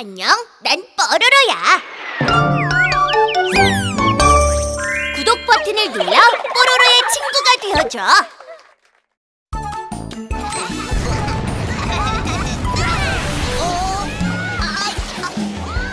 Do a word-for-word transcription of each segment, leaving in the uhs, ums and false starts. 안녕, 난 뽀로로야. 구독 버튼을 눌러 뽀로로의 친구가 되어줘.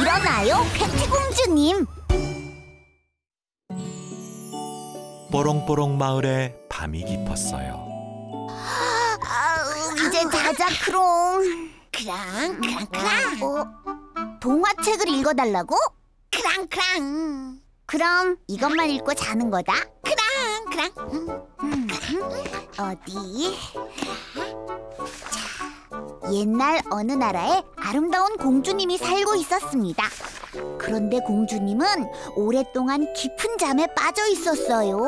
일어나요, 패티 공주님. 뽀롱뽀롱 마을에 밤이 깊었어요. 아우, 이제 자자, 크롱. 크랑, 크랑, 크랑. 어? 동화책을 읽어달라고? 크랑, 크랑. 그럼 이것만 읽고 자는 거다. 크랑, 크랑. 음, 음, 어디? 자, 옛날 어느 나라에 아름다운 공주님이 살고 있었습니다. 그런데 공주님은 오랫동안 깊은 잠에 빠져 있었어요.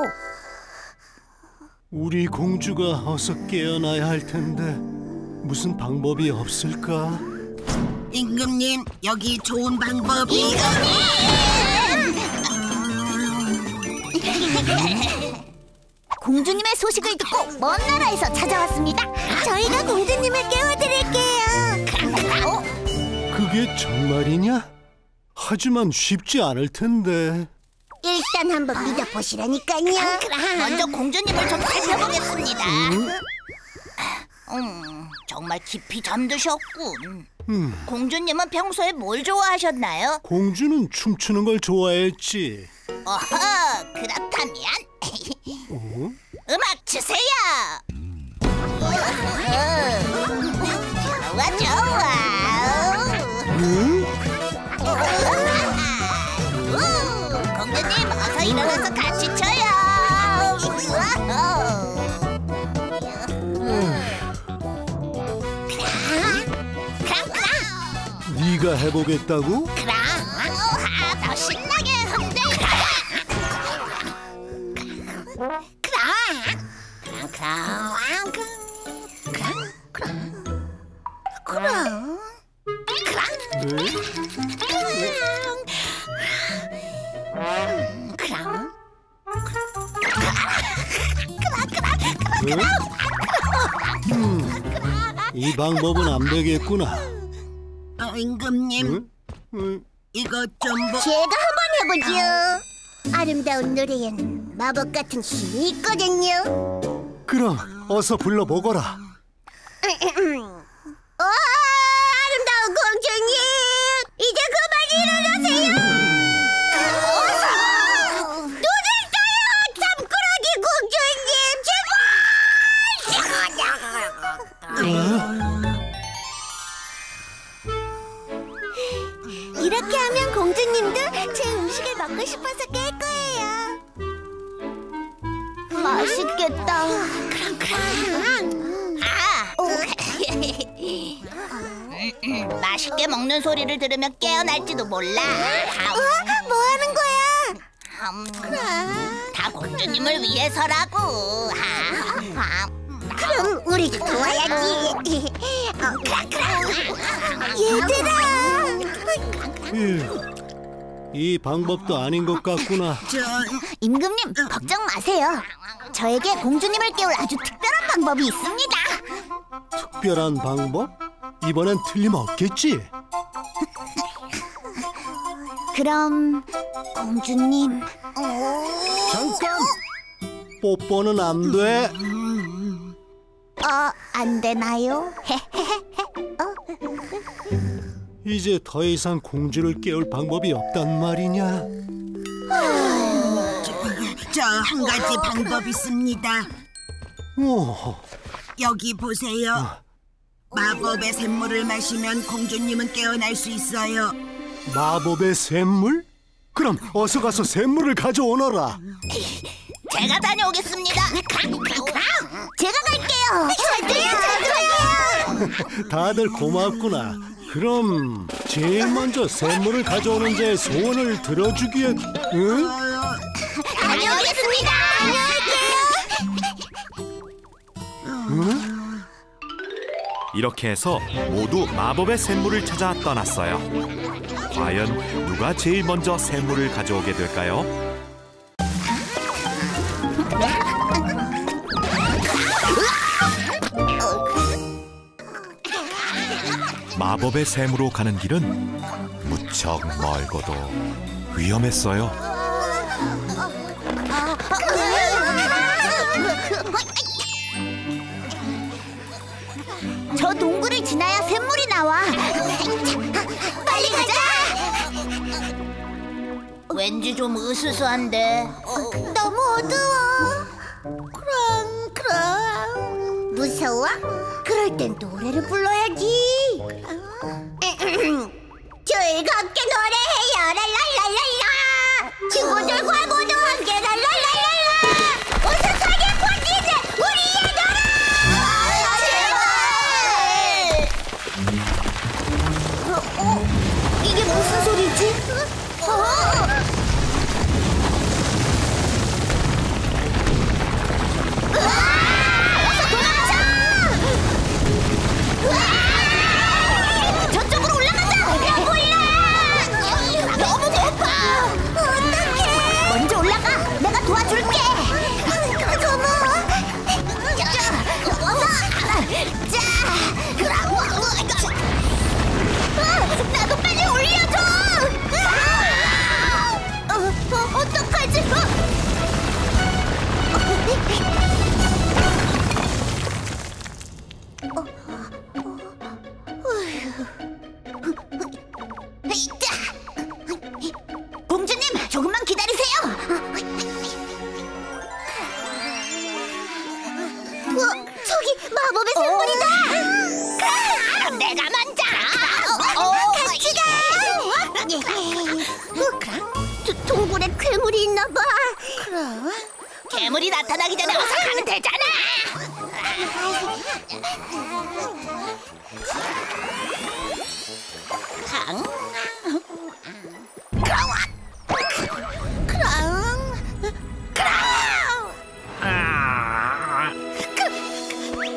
우리 공주가 어서 깨어나야 할 텐데 무슨 방법이 없을까? 임금님, 여기 좋은 방법이... 임금님! 공주님의 소식을 듣고 먼 나라에서 찾아왔습니다. 저희가 공주님을 깨워드릴게요. 어? 그게 정말이냐? 하지만 쉽지 않을 텐데... 일단 한번 믿어보시라니까요. 먼저 공주님을 좀 살펴보겠습니다. 음? 음, 정말 깊이 잠드셨군. 음. 공주님은 평소에 뭘 좋아하셨나요? 공주는 춤추는 걸 좋아했지. 어허, 그렇다면 어? 음악 주세요. 좋아, 좋아. 음? 공주님, 어서 일어나서 같이 쳐요. 네가 해보겠다고? 그럼, 아, 더 신나게 흥대. 그럼, 그럼, 그럼, 그럼, 그럼, 그럼, 이 방법은 안 되겠구나. 어, 임금님, 응? 응. 이것 좀 보... 제가 한번 해보죠. 아름다운 노래에는 마법 같은 힘이 있거든요. 그럼 어서 불러보거라. 어, 아름다운 공주님, 이제 그만 일어나세요. 어서! 눈을 떠요, 잠꾸러기 공주님, 제발! 제발! 어? 이렇게 하면 공주님도 제 음식을 먹고 싶어서 깰 거예요. 맛있겠다. 크랑 크랑. 아, 어. 맛있게 먹는 소리를 들으면 깨어날지도 몰라. 어? 뭐 하는 거야? 음, 크랑. 다 공주님을 위해서라고. 아, 아. 그럼 우리도 도와야지. 어, 크랑 크랑. 얘들아. 이 방법도 아닌 것 같구나. 임금님, 걱정 마세요. 저에게 공주님을 깨울 아주 특별한 방법이 있습니다. 특별한 방법? 이번엔 틀림없겠지? 그럼 공주님... 잠깐! 뽀뽀는 안 돼. 어, 안 되나요? 이제 더 이상 공주를 깨울 방법이 없단 말이냐? 저 한 가지 방법 있습니다. 오. 여기 보세요. 아. 마법의 샘물을 마시면 공주님은 깨어날 수 있어요. 마법의 샘물? 그럼 어서 가서 샘물을 가져오너라. 제가 다녀오겠습니다. 제가 갈게요. 저도요, 저도요. 다들 고맙구나. 그럼 제일 먼저 샘물을 가져오는 제 소원을 들어주기에... 응? 다녀오겠습니다! 다녀올게요! 응? 이렇게 해서 모두 마법의 샘물을 찾아 떠났어요. 과연 누가 제일 먼저 샘물을 가져오게 될까요? 마법의 샘으로 가는 길은 무척 멀고도 위험했어요. 저 동굴을 지나야 샘물이 나와. 빨리 가자. 왠지 좀 으스스한데. 너무 어두워. 크롱 크롱. 무서워? 그럴 땐 노래를 불러야지. 즐겁게 노래해요. 랄랄랄랄라. 친구들과 모두 함께 랄랄랄랄라. 으스스하게 퍼지는 우리의 노래. 아, 제발. 어, 어? 이게 무슨 소리지? 어? 괴물이 나타나기 전에 어서 가면 되잖아. 강? 크롱! 크롱! 크롱!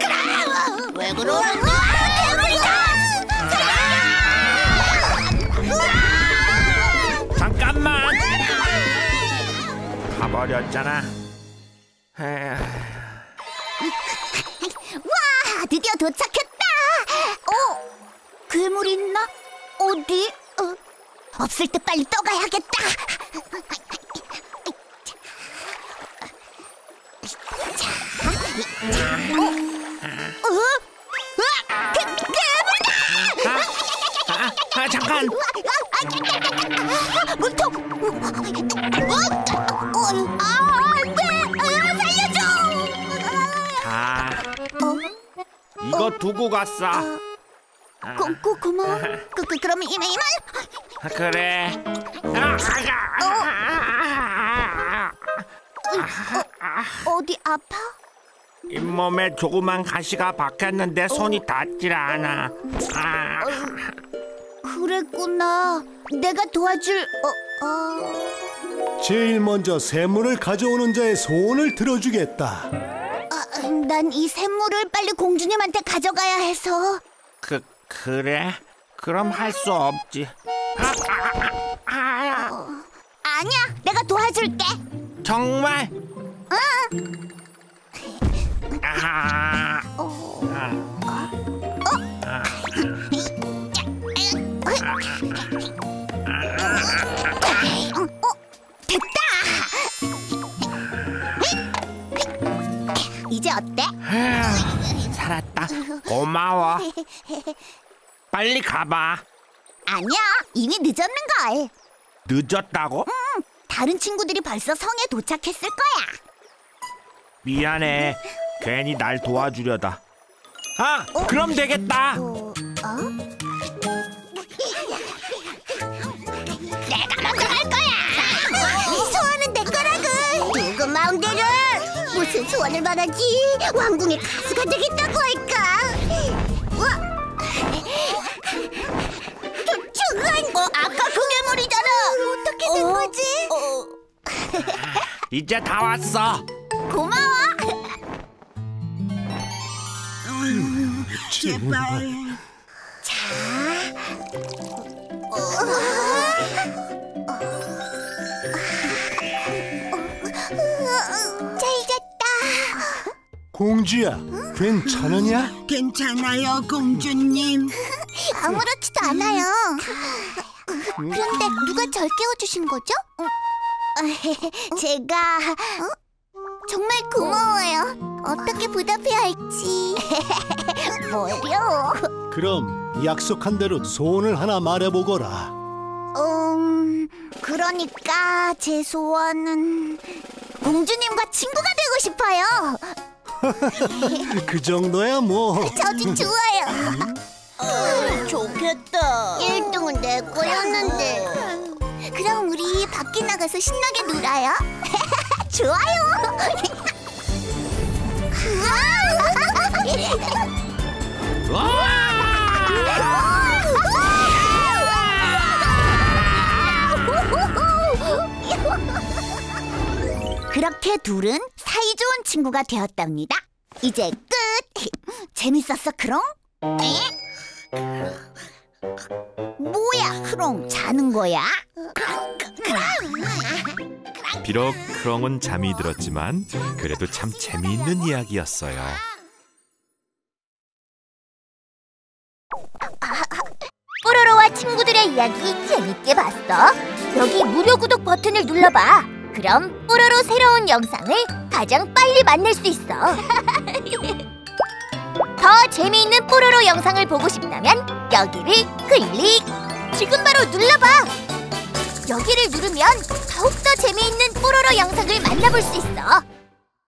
크롱! 왜 그러는데? 괴물이다! 잠깐만! 가버렸잖아. 와, 드디어 도착했다. 어, 괴물 있나? 어디? 어, 없을 때 빨리 떠가야겠다. 자, 자, 어, 어, 어, 괴, 괴물이다! 아, 아, 아, 잠깐. 아, 물통. 어, 어, 아. 이거 두고 갔어. 고고 고마워. 그, 그, 그럼 이만 이만. 그래. 어? 어디 아파? 잇몸에 조그만 가시가 박혔는데 손이 닿질 않아. 아. 그랬구나. 내가 도와줄. 어, 어. 제일 먼저 샘물을 가져오는 자의 소원을 들어주겠다. 난 이 샘물을 빨리 공주님한테 가져가야 해서. 그, 그래? 그럼 할 수 없지. 아, 아, 아, 아. 어, 아니야, 내가 도와줄게. 정말? 응. 아. 어. 아. 어? 아. 어? 됐다! 이제 어때? 살았다. 고마워. 빨리 가봐. 아니야, 이미 늦었는걸. 늦었다고? 응, 다른 친구들이 벌써 성에 도착했을 거야. 미안해, 괜히 날 도와주려다. 아, 어? 그럼 되겠다. 어? 내가 먼저 갈 거야. 소원은 내 거라고. 누구 마음대로. 무슨 소원을 말하지? 왕궁의 가수가 되겠다고 할까? 와! 저건! 어, 아까 그 괴물이잖아! 어, 어떻게 된 어, 거지? 어. 이제 다 왔어! 고마워! 음, 제발... 자... 어. 공주야, 응? 괜찮으냐? 괜찮아요, 공주님. 아무렇지도 않아요. 그런데 누가 절 깨워주신 거죠? 제가... 정말 고마워요. 어떻게 보답해야 할지... 어려워. 그럼 약속한 대로 소원을 하나 말해보거라. 음... 그러니까 제 소원은... 공주님과 친구가 되고 싶어요. 그 정도야 뭐. 저도 좋아요. 어, 좋겠다. 일 등은 내 거였는데. 그럼 우리 밖에 나가서 신나게 놀아요. 좋아요. 그렇게 둘은 사이좋은 친구가 되었답니다. 이제 끝! 재밌었어, 크롱? 에? 뭐야, 크롱? 자는 거야? 비록 크롱은 잠이 들었지만 그래도 참 재미있는 이야기였어요. 뽀로로와 친구들의 이야기 재밌게 봤어? 여기 무료 구독 버튼을 눌러봐. 그럼 뽀로로 새로운 영상을 가장 빨리 만날 수 있어. 더 재미있는 뽀로로 영상을 보고 싶다면 여기를 클릭! 지금 바로 눌러봐! 여기를 누르면 더욱더 재미있는 뽀로로 영상을 만나볼 수 있어.